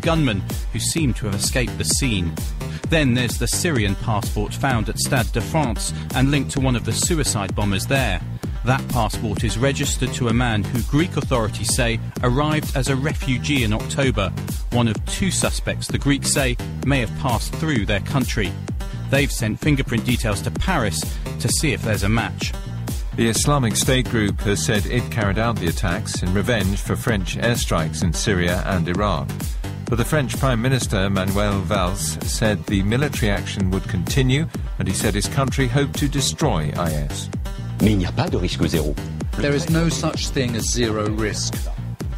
gunmen who seem to have escaped the scene. Then there's the Syrian passport found at Stade de France and linked to one of the suicide bombers there. That passport is registered to a man who Greek authorities say arrived as a refugee in October. One of two suspects the Greeks say may have passed through their country. They've sent fingerprint details to Paris to see if there's a match. The Islamic State group has said it carried out the attacks in revenge for French airstrikes in Syria and Iraq. But the French Prime Minister, Manuel Valls, said the military action would continue, and he said his country hoped to destroy IS. There is no such thing as zero risk.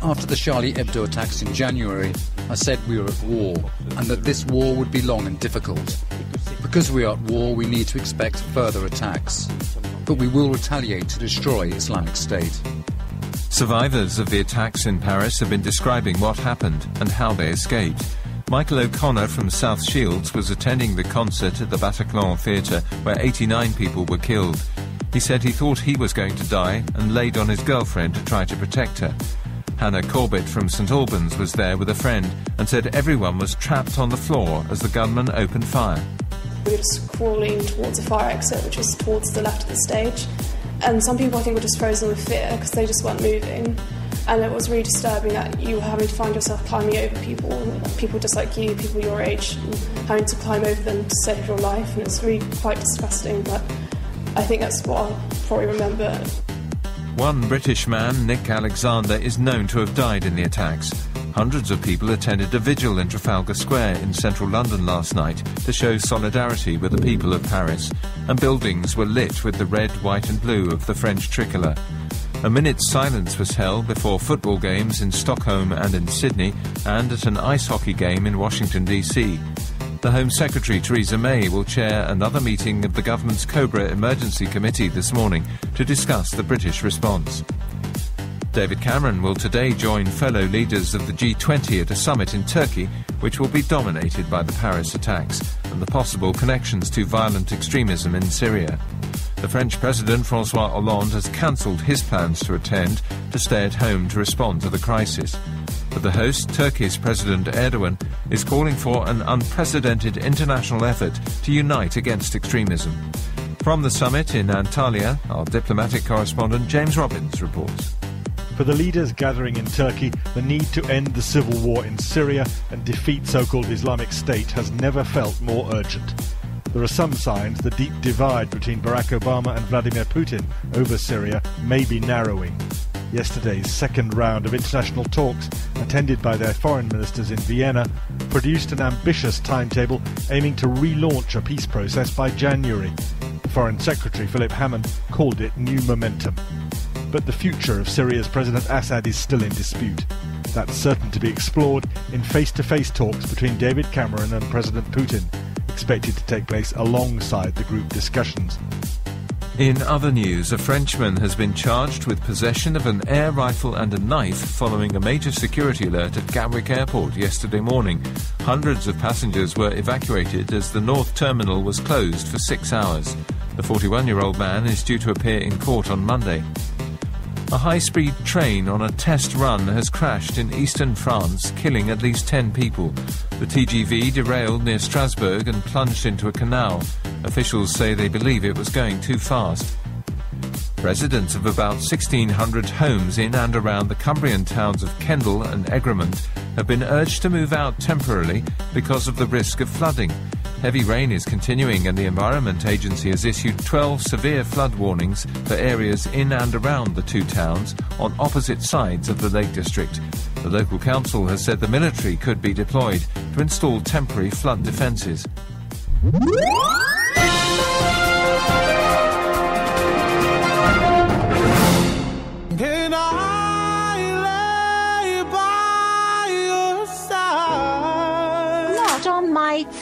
After the Charlie Hebdo attacks in January, I said we were at war, and that this war would be long and difficult. Because we are at war, we need to expect further attacks. But we will retaliate to destroy Islamic State. Survivors of the attacks in Paris have been describing what happened and how they escaped. Michael O'Connor from South Shields was attending the concert at the Bataclan Theatre where 89 people were killed. He said he thought he was going to die and laid on his girlfriend to try to protect her. Hannah Corbett from St. Albans was there with a friend and said everyone was trapped on the floor as the gunman opened fire. We were just crawling towards a fire exit, which was towards the left of the stage. And some people, I think, were just frozen with fear because they just weren't moving. And it was really disturbing that you were having to find yourself climbing over people just like you, people your age, and having to climb over them to save your life. And it's really quite disgusting, but I think that's what I'll probably remember. One British man, Nick Alexander, is known to have died in the attacks. Hundreds of people attended a vigil in Trafalgar Square in central London last night to show solidarity with the people of Paris, and buildings were lit with the red, white and blue of the French tricolour. A minute's silence was held before football games in Stockholm and in Sydney, and at an ice hockey game in Washington DC. The Home Secretary, Theresa May, will chair another meeting of the government's Cobra Emergency Committee this morning to discuss the British response. David Cameron will today join fellow leaders of the G20 at a summit in Turkey, which will be dominated by the Paris attacks and the possible connections to violent extremism in Syria. The French President, François Hollande, has cancelled his plans to attend to stay at home to respond to the crisis. But the host, Turkey's President Erdogan, is calling for an unprecedented international effort to unite against extremism. From the summit in Antalya, our diplomatic correspondent James Robbins reports. For the leaders gathering in Turkey, the need to end the civil war in Syria and defeat so-called Islamic State has never felt more urgent. There are some signs the deep divide between Barack Obama and Vladimir Putin over Syria may be narrowing. Yesterday's second round of international talks, attended by their foreign ministers in Vienna, produced an ambitious timetable aiming to relaunch a peace process by January. The Foreign Secretary, Philip Hammond, called it new momentum. But the future of Syria's President Assad is still in dispute. That's certain to be explored in face-to-face talks between David Cameron and President Putin, expected to take place alongside the group discussions. In other news, a Frenchman has been charged with possession of an air rifle and a knife following a major security alert at Gatwick Airport yesterday morning. Hundreds of passengers were evacuated as the north terminal was closed for 6 hours. The 41-year-old man is due to appear in court on Monday. A high-speed train on a test run has crashed in eastern France, killing at least 10 people. The TGV derailed near Strasbourg and plunged into a canal. Officials say they believe it was going too fast. Residents of about 1,600 homes in and around the Cumbrian towns of Kendal and Egremont have been urged to move out temporarily because of the risk of flooding. Heavy rain is continuing and the Environment Agency has issued 12 severe flood warnings for areas in and around the two towns on opposite sides of the Lake District. The local council has said the military could be deployed to install temporary flood defences.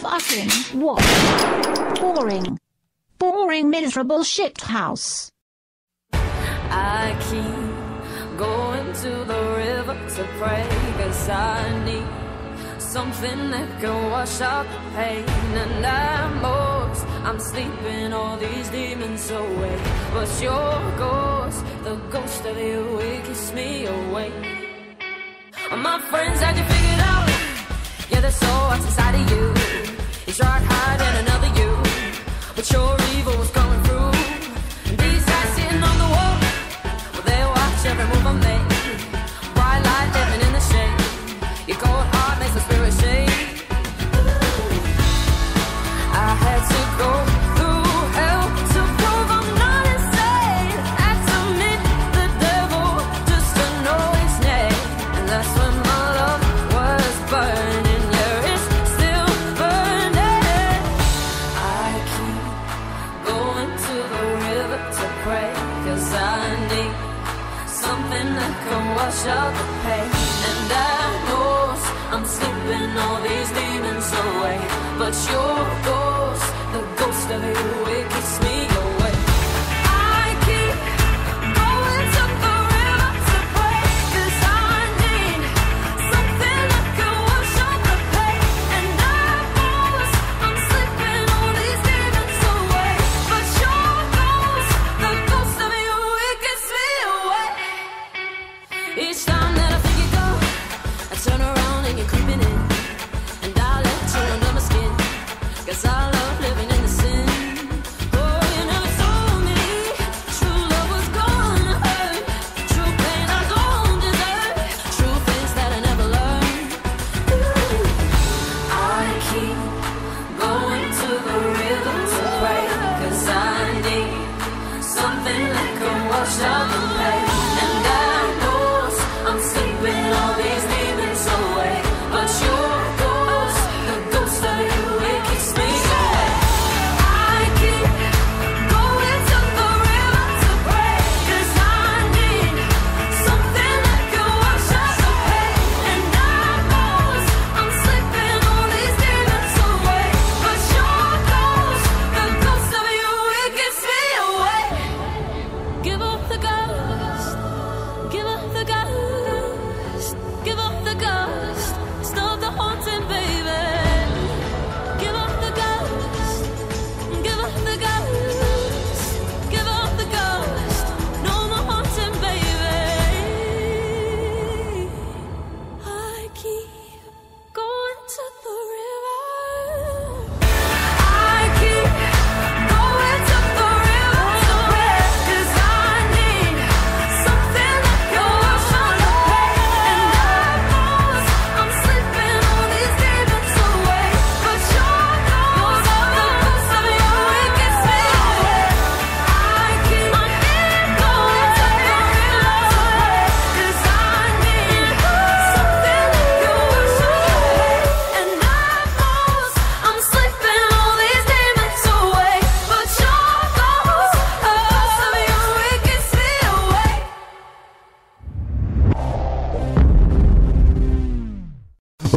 Fucking what? Boring. Boring, miserable shit house. I keep going to the river to pray, 'cause I need something that can wash out the pain. And I'm sleeping all these demons away, but your ghost, the ghost of you, it keeps me awake. My friends had you figured out, heart makes the spirit shake. I had to go through hell to prove I'm not insane. Had to meet the devil just to know his name. And that's when my love was burning. Yeah, it's still burning. I keep going to the river to pray, 'cause I need something that can wash out the pain. And I know I'm slipping all these demons away, but your ghost, the ghost of you, it keeps me away. I keep going to the river to pray, 'cause I need something that can wash out the pain. And I know I'm slipping all these demons away, but your ghost, the ghost of you, it keeps me away. Each time that I turn around and you're creeping in, and I let you under my skin, 'cause I love living in the sin. Oh, you never told me true love was gonna hurt, true pain I don't deserve, true things that I never learned. Ooh. I keep going to the river to pray, 'cause I need something that can wash out the pain. And I know I'm sleeping all these days away, but you're the ghost of you, it keeps me away. I keep going to the river to pray, 'cause I need something that can wash out the pain. And I know I'm slipping all these demons away, but you're the ghost of you, it keeps me away. Give up the ghost, give up the ghost, give up the ghost, stop the haunting, baby. Give up the ghost, give up the ghost, give up the ghost, no more haunting, baby. I keep going to the river. I keep going to the river to pray, 'cause I need something that can wash out the pain. And I know I'm slipping all these demons away, but your ghost, the ghost of you, it gets me away. I keep going to the river to pray, 'cause I need something that can wash out the pain. And I know I'm slipping all these demons away, but your ghost, the ghost of you, it gets me away.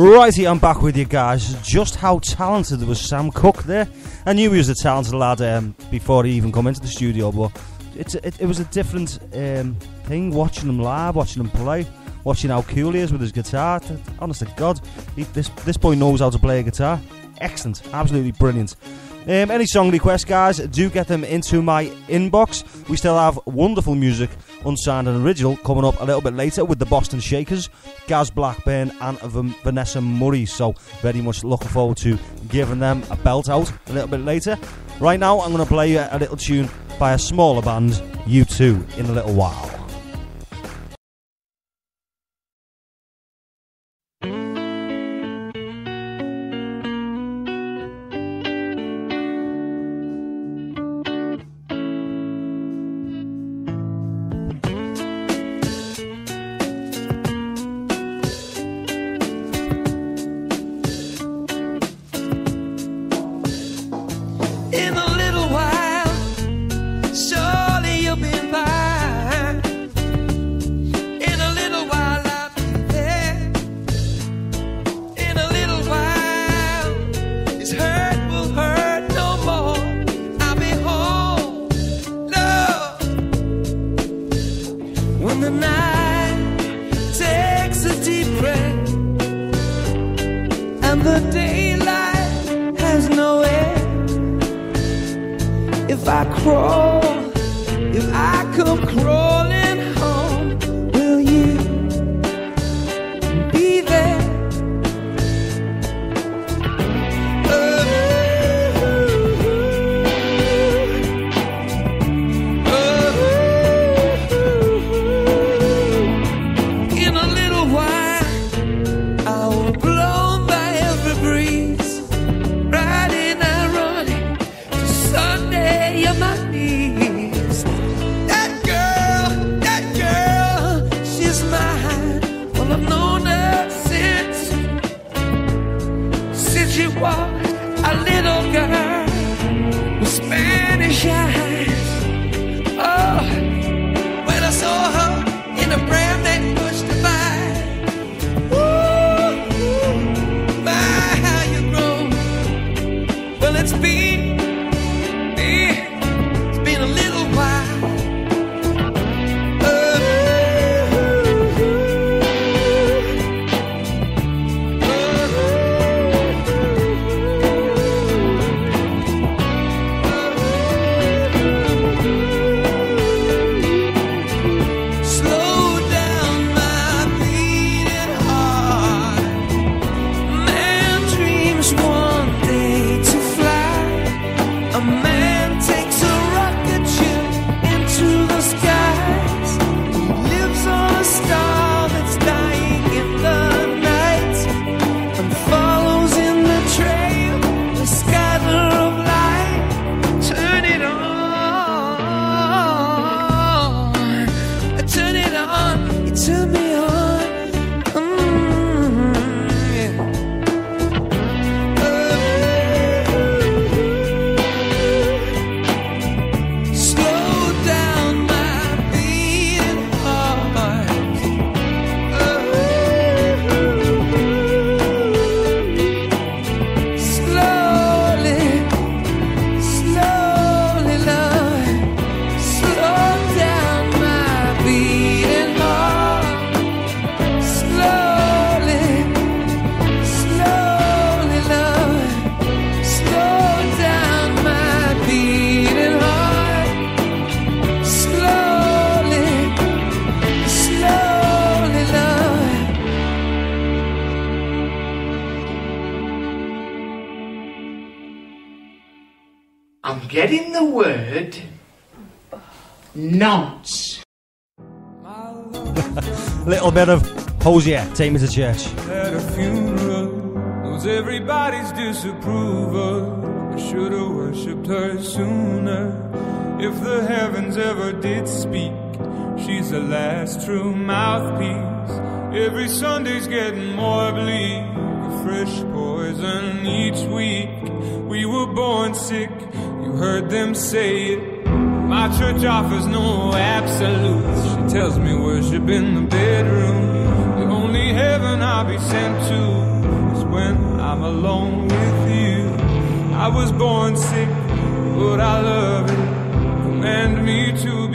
Righty, I'm back with you guys. Just how talented was Sam Cook there? I knew he was a talented lad before he even come into the studio, but it was a different thing watching him live, watching him play, watching how cool he is with his guitar. Honest to God, this boy knows how to play a guitar. Excellent, absolutely brilliant. Any song requests, guys, do get them into my inbox. We still have wonderful music, unsigned and original, coming up a little bit later with the Boston Shakers, Gaz Blackburn and Vanessa Murray. So very much looking forward to giving them a belt out a little bit later. Right now, I'm going to play you a little tune by a smaller band, U2, in a little while. In a little while, surely you'll be mine. In a little while, I'll be there. In a little while, this hurt will hurt no more. I'll be home, love. When the night takes a deep breath and the daylight has no end. If I crawl, if I come crawling home, will you be there? Ooh, ooh, ooh. In a little while, I will blow. she was a little girl with Spanish eyes. Oh, when I saw her in a pram they pushed her by. Ooh, my, how you grow. Well, it's been a little while. Getting the word nonce. Little bit of Hosier, take me to church. At a funeral, knows everybody's disapproval. I should have worshipped her sooner. If the heavens ever did speak, she's the last true mouthpiece. Every Sunday's getting more bleak, a fresh poison each week. We were born sick, heard them say it. My church offers no absolutes. She tells me worship in the bedroom. The only heaven I'll be sent to is when I'm alone with you. I was born sick, but I love it. Command me to be